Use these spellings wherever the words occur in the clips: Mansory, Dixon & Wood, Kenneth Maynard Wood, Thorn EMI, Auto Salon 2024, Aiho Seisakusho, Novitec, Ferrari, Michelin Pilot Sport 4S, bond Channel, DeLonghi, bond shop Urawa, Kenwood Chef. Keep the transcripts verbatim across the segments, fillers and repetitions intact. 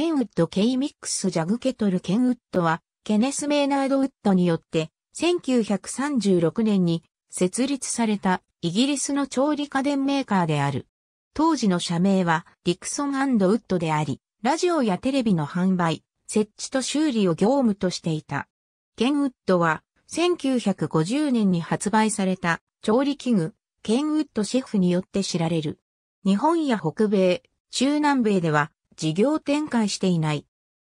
ケンウッド・ケイ・ミックス・ジャグケトル・ケンウッドは、ケネス・メイナード・ウッドによって、せんきゅうひゃくさんじゅうろくねんに設立されたイギリスの調理家電メーカーである。当時の社名はディクソン&ウッドであり、ラジオやテレビの販売、設置と修理を業務としていた。ケンウッドはせんきゅうひゃくごじゅうねんに発売された調理器具、ケンウッドシェフによって知られる。日本や北米、中南米では事業展開していない。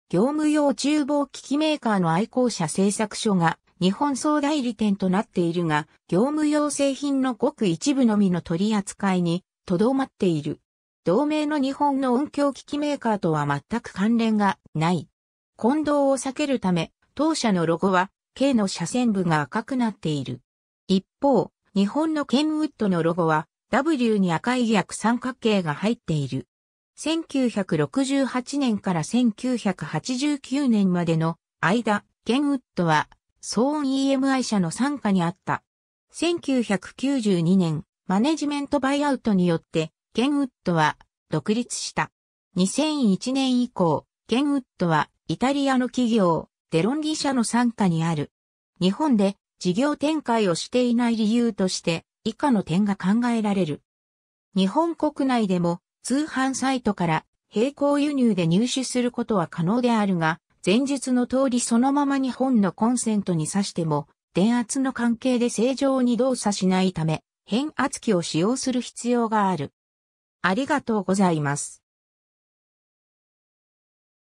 業務用厨房機器メーカーの愛好者製作所が日本総代理店となっているが、業務用製品のごく一部のみの取り扱いにとどまっている。同名の日本の音響機器メーカーとは全く関連がない。混同を避けるため、当社のロゴは ケー の斜線部が赤くなっている。一方、日本のケンウッドのロゴは ダブリュー に赤い逆三角形が入っている。せんきゅうひゃくろくじゅうはちねんからせんきゅうひゃくはちじゅうきゅうねんまでの間、ケンウッドはソーン イーエムアイ 社の傘下にあった。せんきゅうひゃくきゅうじゅうにねん、マネジメントバイアウトによって、ケンウッドは独立した。にせんいちねん以降、ケンウッドはイタリアの企業、デロンギ社の傘下にある。日本で事業展開をしていない理由として、以下の点が考えられる。日本国内でも通販サイトから並行輸入で入手することは可能であるが、前述の通りそのまま日本のコンセントに挿しても、電圧の関係で正常に動作しないため、変圧器を使用する必要がある。ありがとうございます。